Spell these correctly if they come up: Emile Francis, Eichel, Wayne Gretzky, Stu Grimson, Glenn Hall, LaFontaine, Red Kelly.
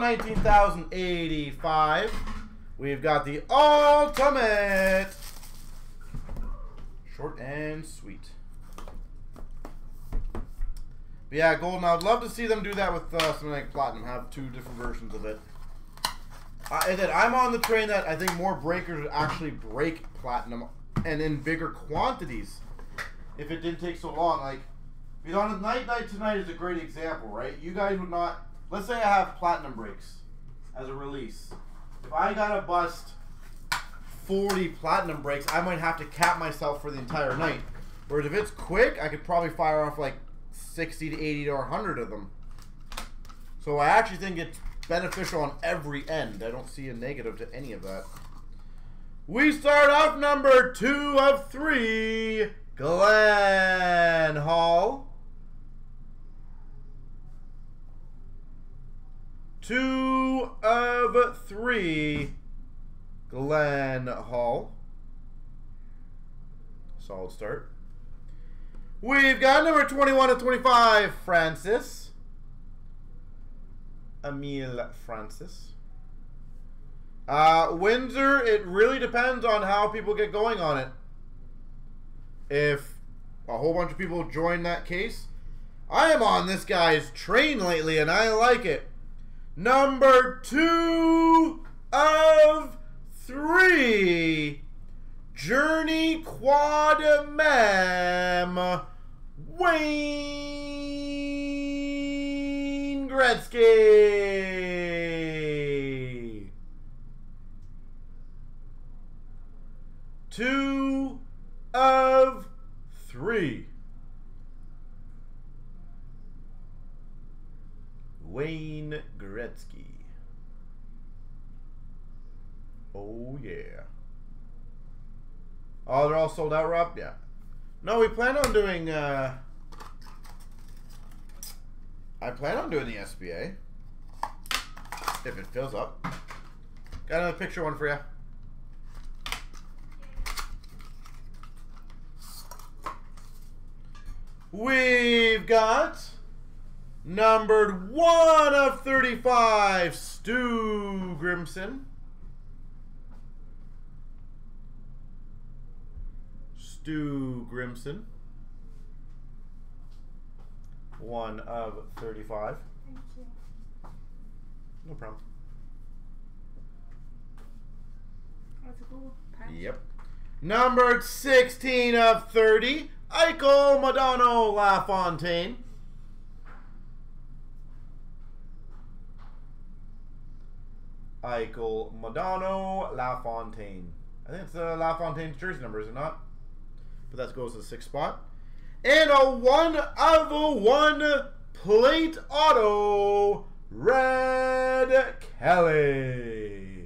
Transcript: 19,085. We've got the ultimate. Short and sweet. But yeah, Golden, I would love to see them do that with something like Platinum, have two different versions of it. And then I'm on the train that I think more breakers would actually break Platinum and in bigger quantities if it didn't take so long. Like, you know, Night Night Tonight is a great example, right? You guys would not... Let's say I have Platinum breaks as a release. If I gotta bust 40 Platinum breaks, I might have to cap myself for the entire night. Whereas if it's quick, I could probably fire off like 60 to 80 to 100 of them. So I actually think it's beneficial on every end. I don't see a negative to any of that. We start off number 2 of 3, Glenn Hall. 2 of 3, Glenn Hall. Solid start. We've got number 21 of 25, Francis. Emile Francis. Windsor, it really depends on how people get going on it. If a whole bunch of people join that case. I am on this guy's train lately and I like it. Number 2 of 3, Journey Quadmem, Wayne Gretzky. 2 of 3, Wayne Gretzky. Oh, yeah. Oh, they're all sold out, Rob? Yeah. No, we plan on doing... I plan on doing the SBA. If it fills up. Got another picture one for you. We've got... Numbered 1 of 35, Stu Grimson. Stu Grimson. 1 of 35. Thank you. No problem. That's a cool pack. Yep. Numbered 16 of 30, Eichel, Madonna, LaFontaine. LaFontaine. I think it's LaFontaine's jersey number, is it not? But that goes to the 6th spot. And a 1 of 1 plate auto, Red Kelly.